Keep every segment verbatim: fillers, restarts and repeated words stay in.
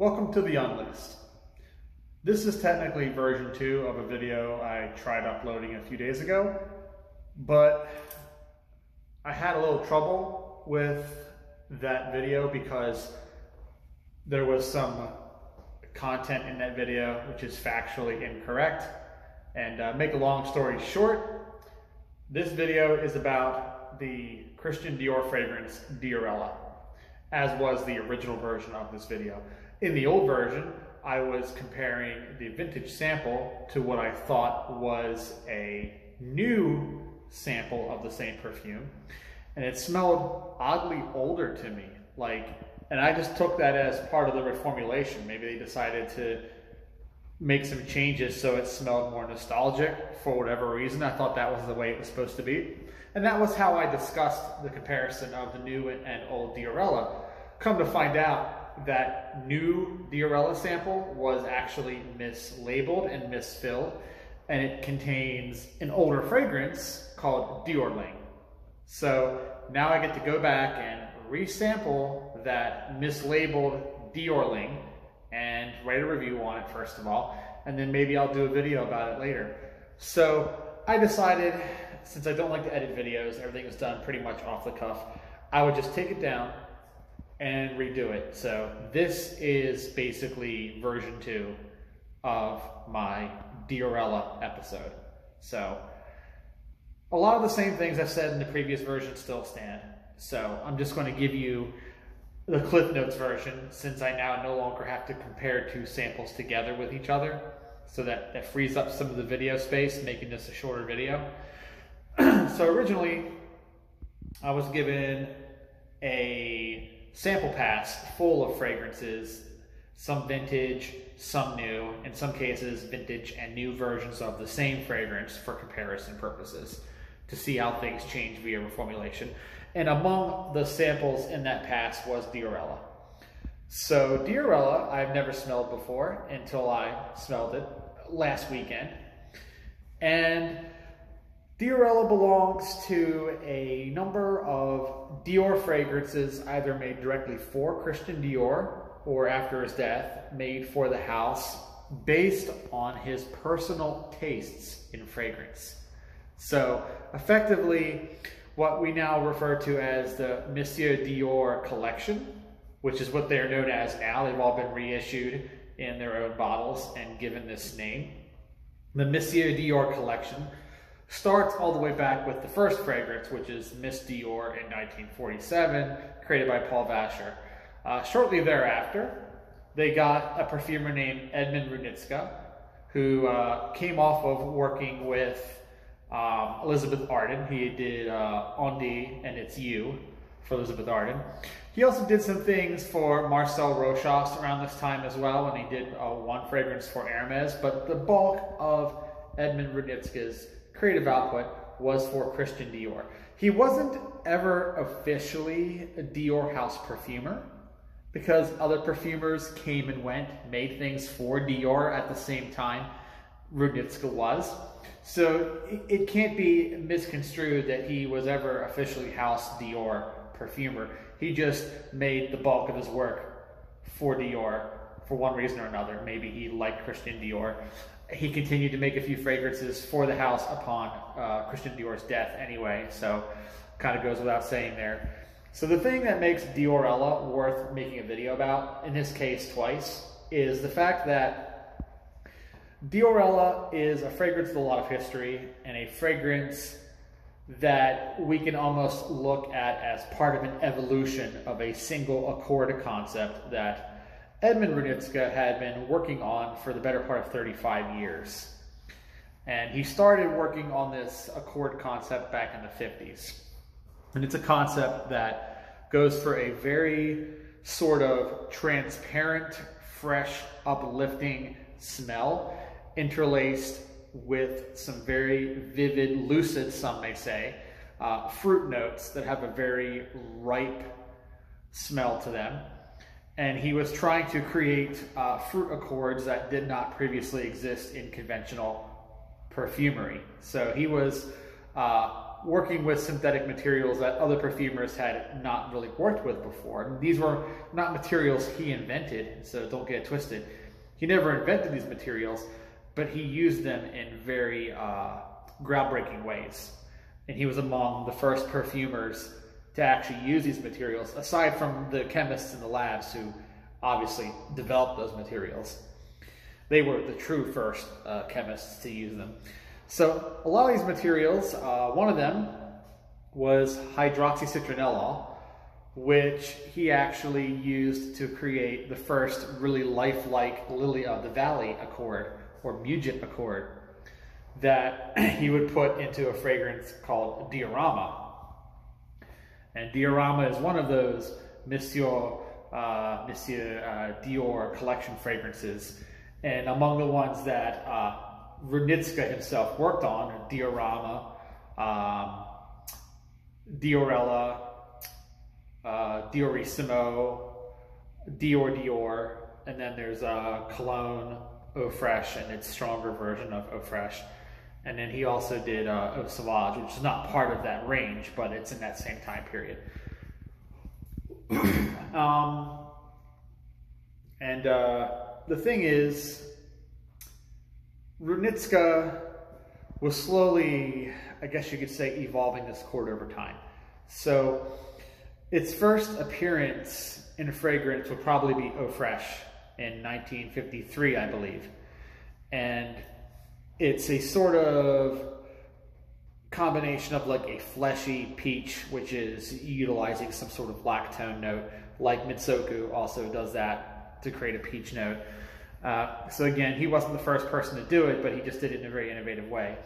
Welcome to the Unlist. This is technically version two of a video I tried uploading a few days ago, but I had a little trouble with that video because there was some content in that video which is factually incorrect. And uh, make a long story short, this video is about the Christian Dior fragrance Diorella, as was the original version of this video. In the old version, I was comparing the vintage sample to what I thought was a new sample of the same perfume, and it smelled oddly older to me. Like, and I just took that as part of the reformulation. Maybe they decided to make some changes so it smelled more nostalgic for whatever reason. I thought that was the way it was supposed to be. And that was how I discussed the comparison of the new and old Diorella. Come to find out, that new Diorella sample was actually mislabeled and misfilled, and it contains an older fragrance called Diorling. So now I get to go back and resample that mislabeled Diorling and write a review on it first of all, and then maybe I'll do a video about it later. So I decided, since I don't like to edit videos, everything is done pretty much off the cuff, I would just take it down and redo it. So this is basically version two of my Diorella episode. So a lot of the same things I've said in the previous version still stand. So I'm just going to give you the Cliff Notes version, since I now no longer have to compare two samples together with each other, so that, that frees up some of the video space, making this a shorter video. So originally, I was given a sample pass full of fragrances, some vintage, some new, in some cases vintage and new versions of the same fragrance for comparison purposes, to see how things change via reformulation. And among the samples in that pass was Diorella. So Diorella, I've never smelled before until I smelled it last weekend. And Diorella belongs to a number of Dior fragrances, either made directly for Christian Dior or after his death, made for the house based on his personal tastes in fragrance. So effectively, what we now refer to as the Monsieur Dior collection, which is what they're known as now. They've all been reissued in their own bottles and given this name. The Monsieur Dior collection starts all the way back with the first fragrance, which is Miss Dior in nineteen forty-seven, created by Paul Vacher. Uh, shortly thereafter, they got a perfumer named Edmond Roudnitska, who uh, came off of working with Um, Elizabeth Arden. He did uh, Ondine and It's You for Elizabeth Arden. He also did some things for Marcel Rochas around this time as well, and he did uh, one fragrance for Hermes, but the bulk of Edmond Roudnitska's creative output was for Christian Dior. He wasn't ever officially a Dior house perfumer, because other perfumers came and went, made things for Dior at the same time Roudnitska was. So it can't be misconstrued that he was ever officially house Dior perfumer. He just made the bulk of his work for Dior for one reason or another. Maybe he liked Christian Dior. He continued to make a few fragrances for the house upon uh, Christian Dior's death anyway, so kind of goes without saying there. So the thing that makes Diorella worth making a video about, in this case twice, is the fact that Diorella is a fragrance with a lot of history, and a fragrance that we can almost look at as part of an evolution of a single Accorda concept that Edmond Roudnitska had been working on for the better part of thirty-five years. And he started working on this Accord concept back in the fifties. And it's a concept that goes for a very sort of transparent, fresh, uplifting smell, interlaced with some very vivid, lucid, some may say, uh, fruit notes that have a very ripe smell to them. And he was trying to create uh, fruit accords that did not previously exist in conventional perfumery. So he was uh, working with synthetic materials that other perfumers had not really worked with before. And these were not materials he invented, so don't get it twisted. He never invented these materials, but he used them in very uh, groundbreaking ways. And he was among the first perfumers to actually use these materials, aside from the chemists in the labs who obviously developed those materials. They were the true first uh, chemists to use them. So a lot of these materials, uh, one of them was hydroxycitronellal, which he actually used to create the first really lifelike Lily of the Valley accord, or Mugent accord, that he would put into a fragrance called Diorama. And Diorama is one of those Monsieur, uh, Monsieur uh, Dior collection fragrances, and among the ones that uh, Roudnitska himself worked on, Diorama, um, Diorella, uh, Diorissimo, Dior Dior, and then there's uh, Calone, Eau Fraiche, and its stronger version of Eau Fraiche. And then he also did uh, Eau Sauvage, which is not part of that range, but it's in that same time period. um, and uh, the thing is, Roudnitska was slowly, I guess you could say, evolving this accord over time. So its first appearance in fragrance would probably be Eau Fraiche in nineteen fifty-three, I believe. And it's a sort of combination of like a fleshy peach, which is utilizing some sort of black tone note, like Mitsoku also does that to create a peach note. Uh, so again, he wasn't the first person to do it, but he just did it in a very innovative way.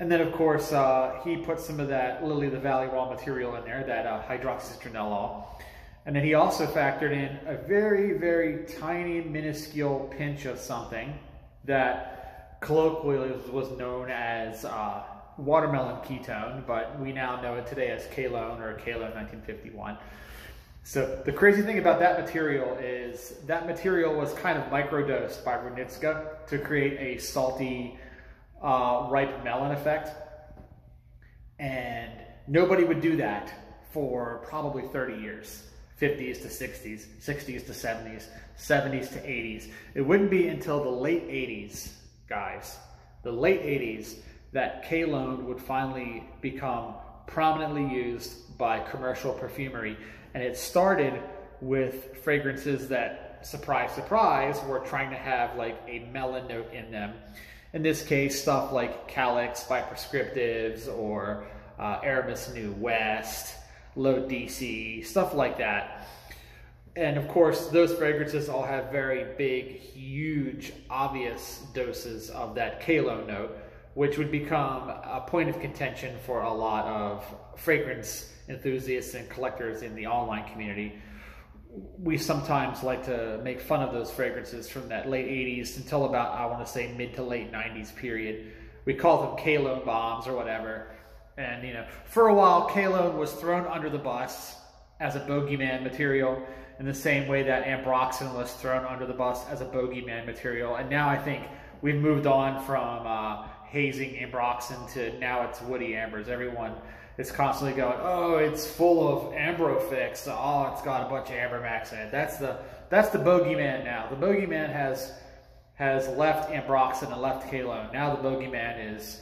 And then of course, uh, he put some of that Lily of the Valley raw material in there, that uh, hydroxycitronellal. And then he also factored in a very, very tiny, minuscule pinch of something that colloquially was known as uh, watermelon ketone, but we now know it today as calone or calone nineteen fifty-one. So the crazy thing about that material is that material was kind of microdosed by Roudnitska to create a salty, uh, ripe melon effect. And nobody would do that for probably thirty years. fifties to sixties, sixties to seventies, seventies to eighties. It wouldn't be until the late eighties, guys, the late eighties, that calone would finally become prominently used by commercial perfumery. And it started with fragrances that, surprise, surprise, were trying to have like a melon note in them. In this case, stuff like Calyx by Prescriptives or uh, Aramis New West, Low D C, stuff like that. And of course, those fragrances all have very big, huge, obvious doses of that calone note, which would become a point of contention for a lot of fragrance enthusiasts and collectors in the online community. We sometimes like to make fun of those fragrances from that late eighties until about, I want to say, mid to late nineties period. We call them calone bombs or whatever. And, you know, for a while, calone was thrown under the bus as a bogeyman material, in the same way that Ambroxan was thrown under the bus as a bogeyman material. And now I think we've moved on from uh, hazing Ambroxan to now it's woody ambers. Everyone is constantly going, oh, it's full of Ambrofix. Oh, it's got a bunch of Ambermax in it. That's the, that's the bogeyman now. The bogeyman has, has left Ambroxan and left calone. Now the bogeyman is,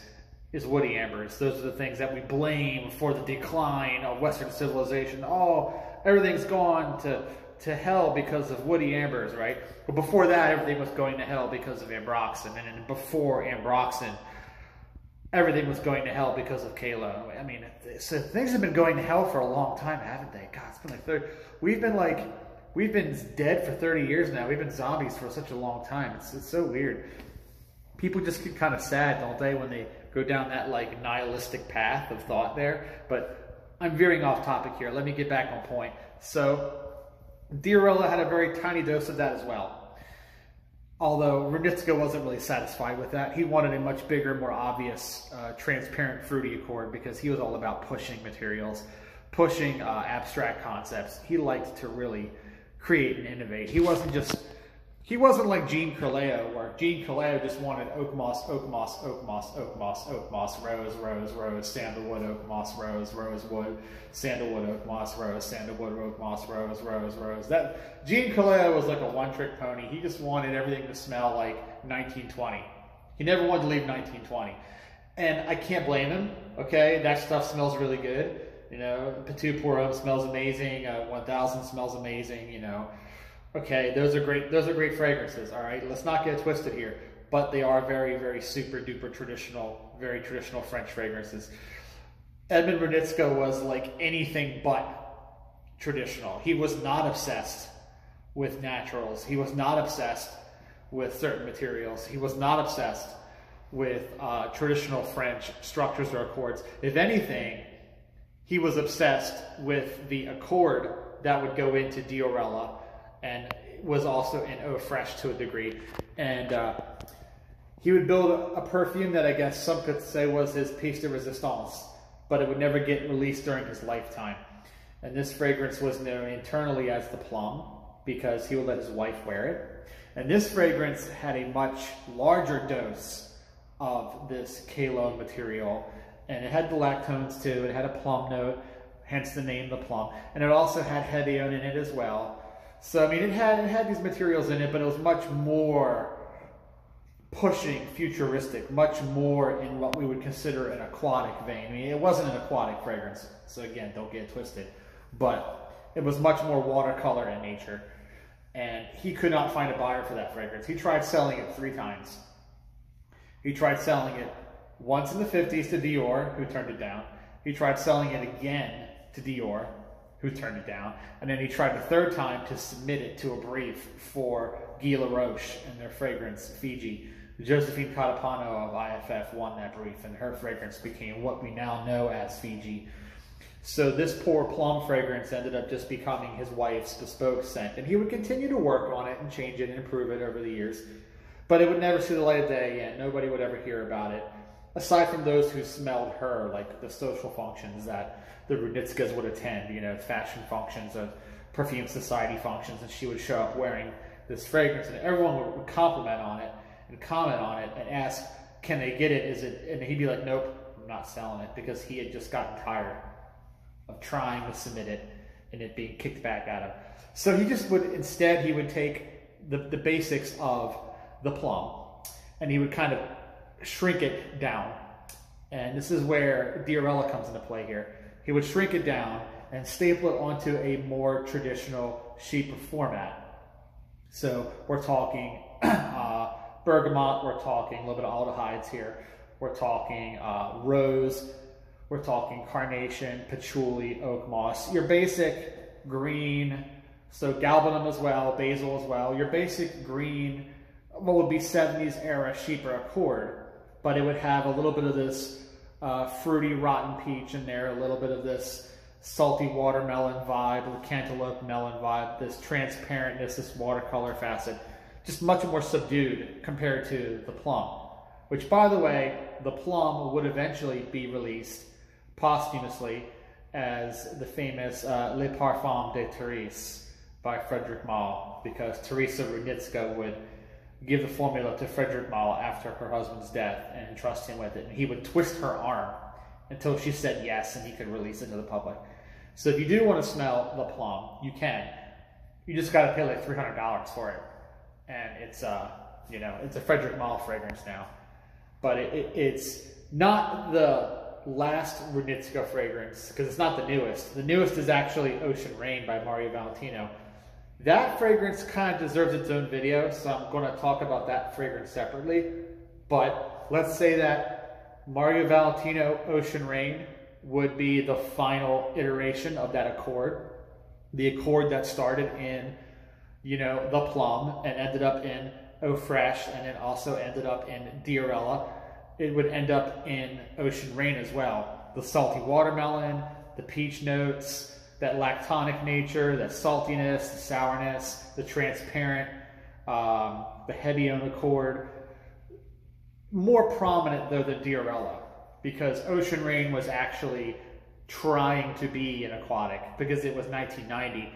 is woody ambers. Those are the things that we blame for the decline of Western civilization. Oh, everything's gone to... to hell because of woody ambers, right? But before that, everything was going to hell because of Ambroxan, and then before Ambroxan, everything was going to hell because of calone. I mean, so things have been going to hell for a long time, haven't they? God, it's been like thirty. We've been like, we've been dead for thirty years now. We've been zombies for such a long time. It's, it's so weird. People just get kind of sad, don't they, when they go down that like nihilistic path of thought there. But I'm veering off topic here. Let me get back on point. So Diorella had a very tiny dose of that as well. Although Roudnitska wasn't really satisfied with that. He wanted a much bigger, more obvious, uh, transparent, fruity accord because he was all about pushing materials, pushing uh, abstract concepts. He liked to really create and innovate. He wasn't just He wasn't like Jean Carles, where Jean Carles just wanted oak moss, oak moss, oak moss, oak moss, oak moss, rose, rose, rose, sandalwood, oak moss, rose, rosewood, sandalwood, oak moss, rose, sandalwood, oak moss, rose, rose, rose. That Jean Carles was like a one-trick pony. He just wanted everything to smell like nineteen twenty. He never wanted to leave nineteen twenty, and I can't blame him. Okay, that stuff smells really good. You know, Petit Pour Homme smells amazing. Uh, one thousand smells amazing. You know. Okay, those are great. Those are great fragrances. All right, let's not get twisted here. But they are very, very super duper traditional, very traditional French fragrances. Edmond Roudnitska was like anything but traditional. He was not obsessed with naturals. He was not obsessed with certain materials. He was not obsessed with uh, traditional French structures or accords. If anything, he was obsessed with the accord that would go into Diorella, and was also in Eau Fraiche to a degree. And uh, he would build a perfume that I guess some could say was his piece de resistance, but it would never get released during his lifetime. And this fragrance was known internally as the plum, because he would let his wife wear it. And this fragrance had a much larger dose of this calone material, and it had the lactones too, it had a plum note, hence the name the plum, and it also had hedione in it as well. So, I mean, it had, it had these materials in it, but it was much more pushing futuristic, much more in what we would consider an aquatic vein. I mean, it wasn't an aquatic fragrance, so again, don't get twisted. But it was much more watercolor in nature, and he could not find a buyer for that fragrance. He tried selling it three times. He tried selling it once in the fifties to Dior, who turned it down. He tried selling it again to Dior, who turned it down, and then he tried the third time to submit it to a brief for Guy Laroche and their fragrance, Fiji. Josephine Catapano of I F F won that brief, and her fragrance became what we now know as Fiji. So this poor plum fragrance ended up just becoming his wife's bespoke scent, and he would continue to work on it and change it and improve it over the years, but it would never see the light of day again. Nobody would ever hear about it, aside from those who smelled her, like the social functions that the Roudnitskas would attend, you know, fashion functions, of perfume society functions, and she would show up wearing this fragrance, and everyone would compliment on it and comment on it and ask, can they get it? Is it? And he'd be like, nope, I'm not selling it, because he had just gotten tired of trying to submit it and it being kicked back at him. So he just would, instead, he would take the, the basics of the plum, and he would kind of shrink it down. And this is where Diorella comes into play here. He would shrink it down and staple it onto a more traditional sheep format. So we're talking uh, bergamot, we're talking a little bit of aldehydes here, we're talking uh, rose, we're talking carnation, patchouli, oak moss, your basic green, so galbanum as well, basil as well, your basic green, what would be seventies era sheep or accord, but it would have a little bit of this Uh, fruity rotten peach in there, a little bit of this salty watermelon vibe, the cantaloupe melon vibe, this transparentness, this watercolor facet, just much more subdued compared to the plum, which, by the way, the plum would eventually be released posthumously as the famous uh, Le Parfum de Thérèse by Frederic Malle, because Teresa Roudnitska would give the formula to Frederic Malle after her husband's death and entrust him with it. And he would twist her arm until she said yes and he could release it to the public. So if you do want to smell the plum, you can. You just got to pay like three hundred dollars for it. And it's, uh, you know, it's a Frederic Malle fragrance now. But it, it, it's not the last Roudnitska fragrance, because it's not the newest. The newest is actually Ocean Rain by Mario Valentino. That fragrance kind of deserves its own video, so I'm going to talk about that fragrance separately. But let's say that Mario Valentino Ocean Rain would be the final iteration of that accord. The accord that started in, you know, the plum and ended up in Eau Fraiche, and then also ended up in Diorella. It would end up in Ocean Rain as well. The salty watermelon, the peach notes, that lactonic nature, that saltiness, the sourness, the transparent, um, the hedione accord. More prominent, though, than Diorella, because Ocean Rain was actually trying to be an aquatic, because it was nineteen ninety.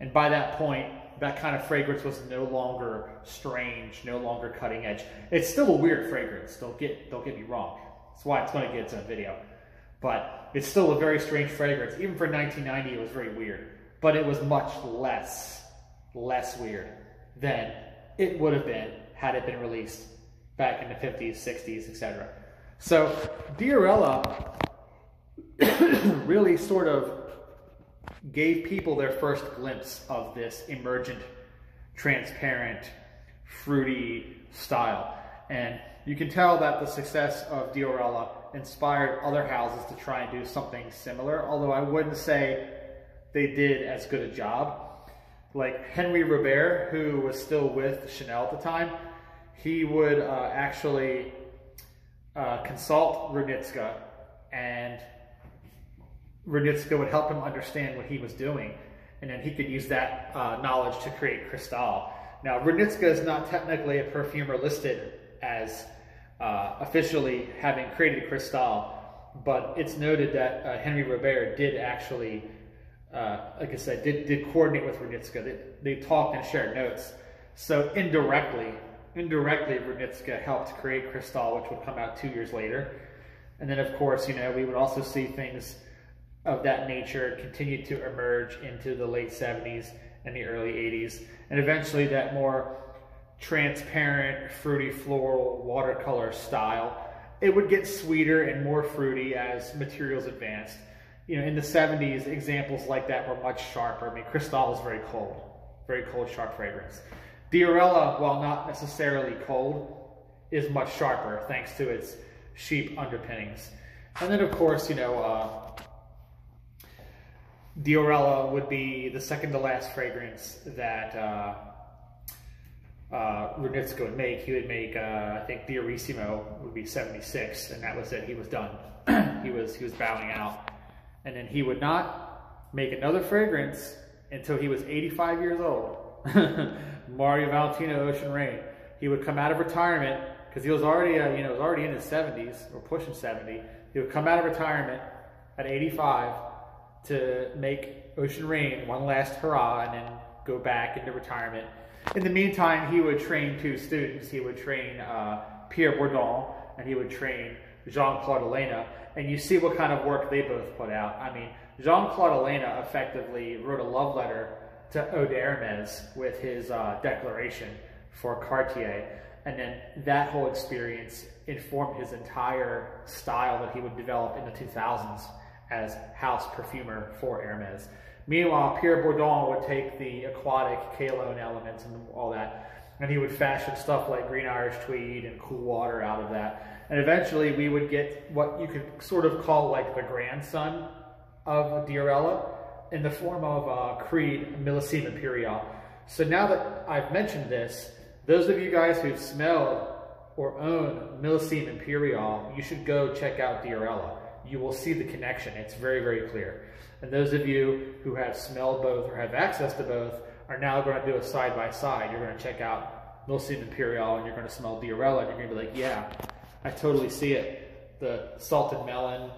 And by that point, that kind of fragrance was no longer strange, no longer cutting edge. It's still a weird fragrance, don't get don't get me wrong. That's why it's going to get its own video. But it's still a very strange fragrance. Even for nineteen ninety, it was very weird. But it was much less, less weird than it would have been had it been released back in the fifties, sixties, et cetera. So Diorella really sort of gave people their first glimpse of this emergent, transparent, fruity style. And you can tell that the success of Diorella inspired other houses to try and do something similar, although I wouldn't say they did as good a job. Like Henry Robert, who was still with Chanel at the time, he would uh, actually uh, consult Roudnitska, and Roudnitska would help him understand what he was doing, and then he could use that uh, knowledge to create Cristal. Now, Roudnitska is not technically a perfumer listed as uh, officially having created Cristal, but it's noted that uh, Henry Robert did actually, uh, like I said, did, did coordinate with Roudnitska. They, they talked and shared notes. So indirectly, indirectly Roudnitska helped create Cristal, which would come out two years later. And then, of course, you know, we would also see things of that nature continued to emerge into the late seventies and the early eighties. And eventually that more transparent, fruity, floral, watercolor style, it would get sweeter and more fruity as materials advanced. You know, in the seventies, examples like that were much sharper. I mean, Cristal is very cold, very cold, sharp fragrance. Diorella, while not necessarily cold, is much sharper thanks to its sheep underpinnings. And then, of course, you know, uh, Diorella would be the second to last fragrance that uh, uh, Roudnitska would make. He would make, uh, I think, Diorissimo would be seventy-six, and that was it. He was done. he was he was bowing out, and then he would not make another fragrance until he was eighty-five years old. Mario Valentino, Ocean Rain. He would come out of retirement because he was already uh, you know was already in his seventies or pushing seventy. He would come out of retirement at eighty-five. To make Ocean Rain one last hurrah and then go back into retirement. In the meantime, he would train two students. He would train uh, Pierre Bourdon, and he would train Jean-Claude Ellena, and you see what kind of work they both put out. I mean, Jean-Claude Ellena effectively wrote a love letter to Eau de Hermes with his uh, declaration for Cartier, and then that whole experience informed his entire style that he would develop in the two thousands. As house perfumer for Hermes. Meanwhile, Pierre Bourdon would take the aquatic calone elements and all that, and he would fashion stuff like green Irish tweed and cool water out of that. And eventually we would get what you could sort of call like the grandson of Diorella in the form of uh, Creed Millesime Imperial. So now that I've mentioned this, those of you guys who've smelled or own Millesime Imperial, you should go check out Diorella. You will see the connection. It's very, very clear. And those of you who have smelled both or have access to both are now going to do a side-by-side. -side. You're going to check out Millesime Imperial, and you're going to smell Diorella, and you're going to be like, yeah, I totally see it. The salted melon,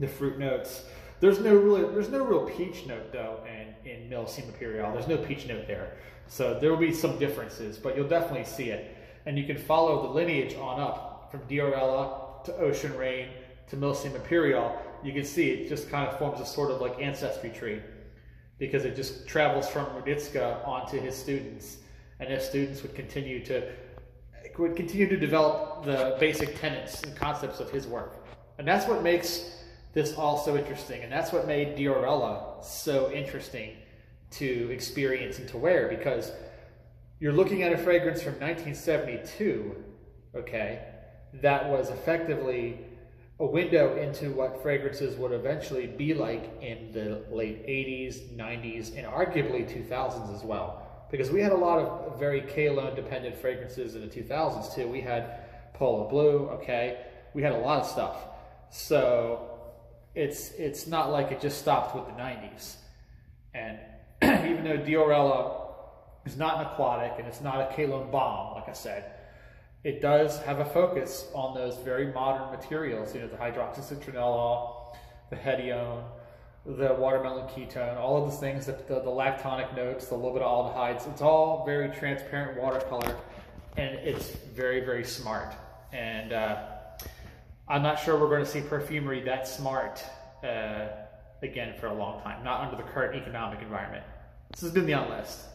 the fruit notes. There's no, really, there's no real peach note, though, in, in Millesime Imperial. There's no peach note there. So there will be some differences, but you'll definitely see it. And you can follow the lineage on up from Diorella to Ocean Rain, to Millesime Imperial. You can see it just kind of forms a sort of like ancestry tree, because it just travels from Roudnitska onto his students, and his students would continue to would continue to develop the basic tenets and concepts of his work. And that's what makes this all so interesting, and that's what made Diorella so interesting to experience and to wear, because you're looking at a fragrance from nineteen seventy-two, okay, that was effectively a window into what fragrances would eventually be like in the late eighties, nineties, and arguably two thousands as well. Because we had a lot of very cologne-dependent fragrances in the two thousands too. We had Polo Blue, okay? We had a lot of stuff. So it's, it's not like it just stopped with the nineties. And even though Diorella is not an aquatic and it's not a cologne bomb, like I said, it does have a focus on those very modern materials, you know, the hydroxycitronellal, the hedione, the watermelon ketone, all of the things that the, the lactonic notes, the little bit of aldehydes, it's all very transparent watercolor, and it's very, very smart. And uh, I'm not sure we're going to see perfumery that smart uh, again for a long time, not under the current economic environment. This has been the On List.